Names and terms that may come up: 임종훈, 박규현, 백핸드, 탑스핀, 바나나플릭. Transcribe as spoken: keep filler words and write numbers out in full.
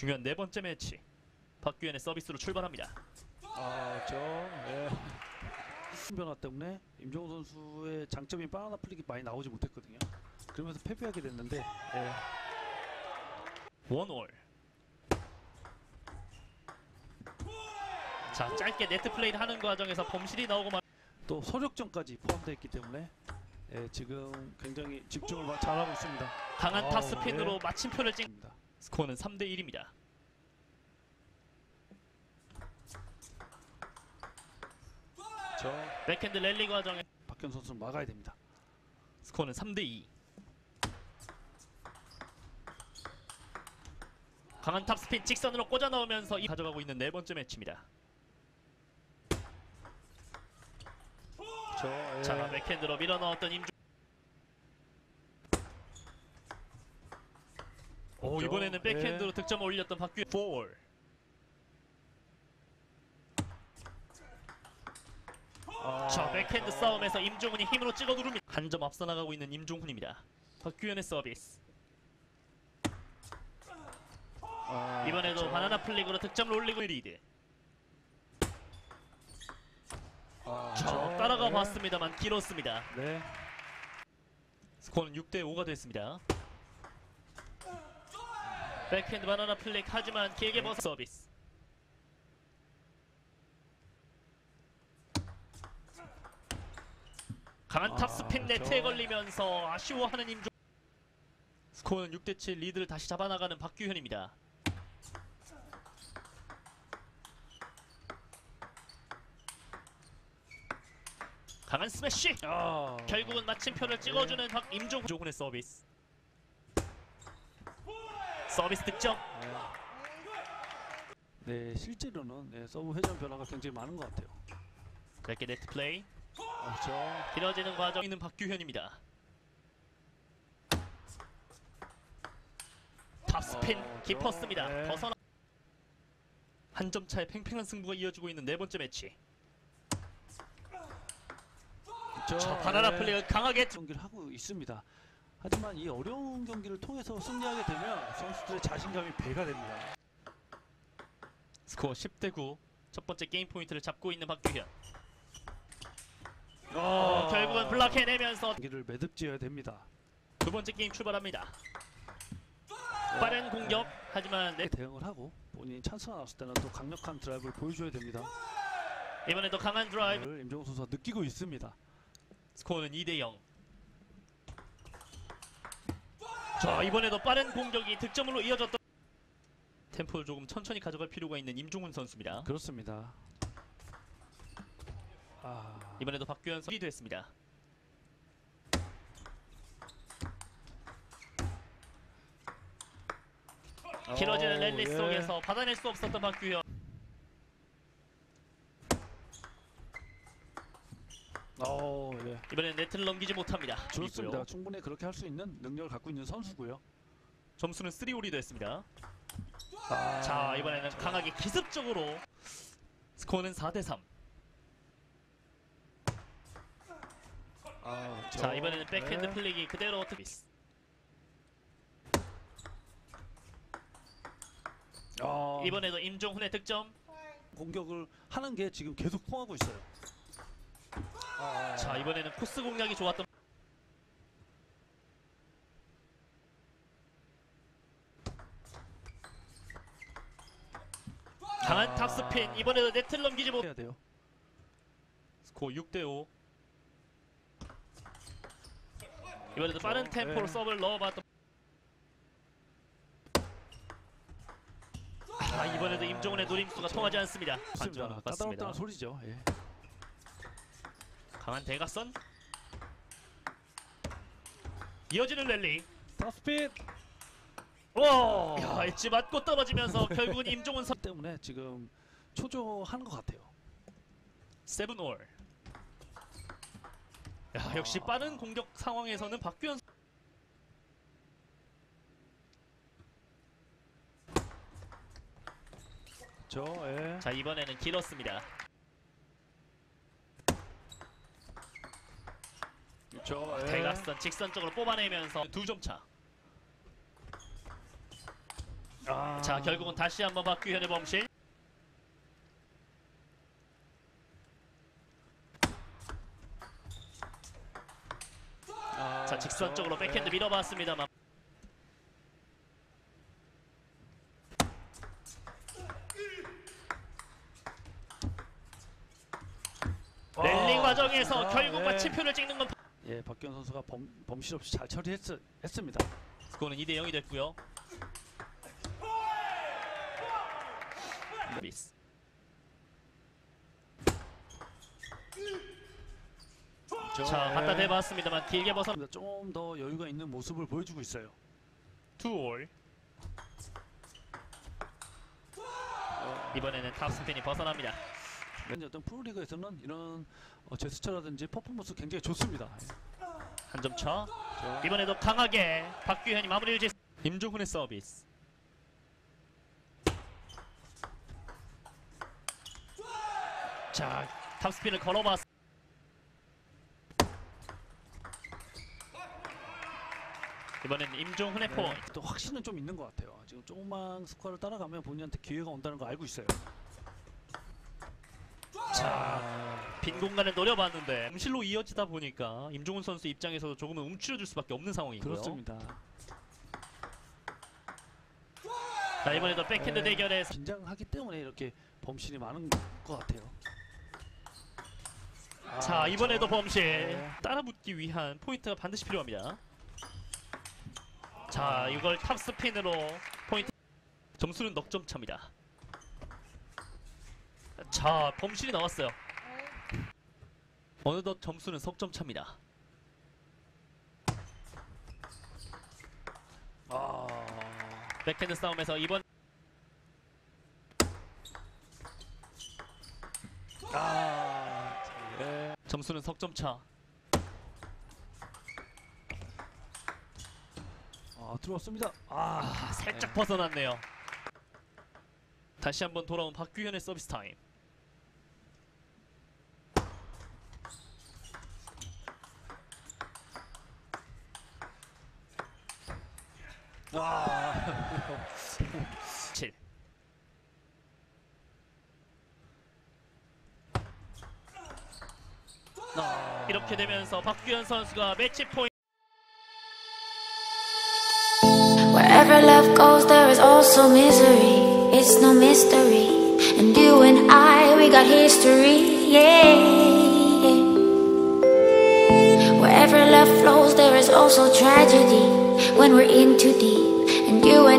중요한 네 번째 매치. 박규현의 서비스로 출발합니다. 아, 저 예. 변화 때문에 임종훈 선수의 장점인 바나나플릭이 많이 나오지 못했거든요. 그러면서 패배하게 됐는데. 예. 원홀. 자, 짧게 네트 플레이를 하는 과정에서 범실이 나오고 말... 또 서력전까지 포함되어 있기 때문에 예, 지금 굉장히 집중을 잘하고 있습니다. 강한 탑스핀으로 네. 마침표를 찍습니다. 스코어는 삼 대 일입니다. 저 백핸드 랠리 과정에 박규현 선수는 막아야 됩니다. 스코어는 삼 대 이. 강한 탑스핀 직선으로 꽂아 넣으면서 이 가져가고 있는 네 번째 매치입니다. 저, 예. 자, 백핸드로 밀어 넣었던 임종. 오, 이번에는 백핸드로 예. 득점을 올렸던 박규현. 볼. 아, 자, 백핸드 아. 싸움에서 임종훈이 힘으로 찍어 누릅니다. 한 점 앞서 나가고 있는 임종훈입니다. 박규현의 서비스. 아, 이번에도 저... 바나나플릭으로 득점을 올리고 리드. 아, 저... 따라가 네. 봤습니다만 길었습니다. 네. 스코어는 육 대 오가 됐습니다. 백핸드 바나나플릭 하지만 길게 벗어 네. 서비스. 강한 아, 탑스핀 저... 네트에 걸리면서 아쉬워하는 임종. 스코어는 육 대 칠 리드를 다시 잡아나가는 박규현입니다. 강한 스매시! 아... 결국은 마침표를 찍어주는 네. 박 임종훈. 임종훈의 서비스. 서비스 득점! 네, 네 실제로는 네, 서브 회전 변화가 굉장히 많은 것 같아요. 짧게 네트 플레이. 아, 저... 길어지는 과정에 있는 박규현입니다. 탑스핀 아, 깊었습니다. 네. 벗어나... 한 점 차의 팽팽한 승부가 이어지고 있는 네 번째 매치. 저 바나나 플레이가 강하게 경기를 하고 있습니다. 하지만 이 어려운 경기를 통해서 승리하게 되면 선수들의 자신감이 배가 됩니다. 스코어 십 대 구. 첫 번째 게임 포인트를 잡고 있는 박규현. 어, 어, 결국은 블락해내면서 경기를 매듭지어야 됩니다. 두 번째 게임 출발합니다. 네. 빠른 공격 네. 하지만 네. 대응을 하고 본인이 찬스가 나왔을 때는 또 강력한 드라이브를 보여줘야 됩니다. 이번에도 강한 드라이브를 임종훈 선수가 느끼고 있습니다. 스코어는 이 대 영. 자, 이번에도 빠른 공격이 득점으로 이어졌던. 템포를 조금 천천히 가져갈 필요가 있는 임종훈 선수입니다. 그렇습니다. 아... 이번에도 박규현 선수 리드했습니다. 오, 길어지는 랠리 예. 속에서 받아낼 수 없었던 박규현. 오, 예. 이번엔 네트를 넘기지 못합니다. 좋습니다. 있고요. 충분히 그렇게 할 수 있는 능력을 갖고 있는 선수고요. 점수는 삼 대 오이 됐습니다. 아, 자, 이번에는 저... 강하게 기습적으로. 스코어는 사 대 삼. 아, 저... 자, 이번에는 백핸드 네. 플릭이 그대로 트비스. 아... 이번에도 임종훈의 득점. 공격을 하는 게 지금 계속 통하고 있어요. 자, 이번에는 코스 공략이 좋았던. 강한 아... 탑스핀. 이번에도 네트를 넘기지 못해야 돼요. 스코어 육 대 오. 이번에도 저... 빠른 템포로 네. 서브를 넣어봤던. 아, 이번에도 임종훈의 노림수가 저... 통하지 않습니다. 맞습니다. 따다롭다는 소리죠. 예. 강한 대각선. 이어지는 랠리. 탑스핀. 오! 야, 엣지 맞고 떨어지면서 결국은 임종훈 선 때문에 지금 초조한 것 같아요. 세븐홀. 야, 역시 아... 빠른 공격 상황에서는 박규현. 저, 예. 자, 이번에는 길었습니다. 저, 예. 대각선 직선적으로 뽑아내면서 두 점 차. 아. 자, 결국은 다시 한번 박규현의 범실. 아, 자, 직선적으로 저, 백핸드 네. 밀어봤습니다만. 아, 랠링 과정에서 아, 결국 마침표를 네. 찍는 건 예, 박규현 선수가 범, 범실 없이 잘 처리했습니다. 스코어는 이 대 영이 됐고요. 미스. 자, 갖다 대봤습니다만 길게 벗어 좀 더 여유가 있는 모습을 보여주고 있어요. 투올. 어. 이번에는 탑스핀이 벗어납니다. 네. 어떤 프로리그에서는 이런 제스처라든지 퍼포먼스 굉장히 좋습니다. 한 점 차. 자. 이번에도 강하게 박규현이 마무리를 짓. 임종훈의 서비스. 자, 탑스핀을 걸어봤. 이번엔 임종훈의 네, 포인트. 또 확신은 좀 있는 것 같아요. 지금 조금만 스코어를 따라가면 본인한테 기회가 온다는 거 알고 있어요. 자, 빈 공간을 노려봤는데 음실로 이어지다 보니까 임종훈 선수 입장에서도 조금은 움츠려줄 수밖에 없는 상황이고요. 그렇습니다. 자, 이번에도 백핸드 네, 대결에서 긴장하기 때문에 이렇게 범실이 많은 것 같아요. 아, 자, 이번에도 저... 범실. 네. 따라붙기 위한 포인트가 반드시 필요합니다. 자, 이걸 탑스핀으로 포인트. 점수는 넉 점 차입니다. 자, 범실이 나왔어요. 어느덧 점수는 석 점 차입니다. 아... 백핸드 싸움에서 이번 아... 네. 점수는 석 점 차. 아, 들어왔습니다. 아, 살짝 네. 벗어났네요. 다시 한번 돌아온 박규현의 서비스 타임. 와. 칠. 아. 이렇게 되면서 박규현 선수가 매치 포인트. Wherever love goes, there is also misery. It's no mystery. And you and I, we got history. Yeah, yeah. Wherever love flows, there is also tragedy. When we're in too deep. And you and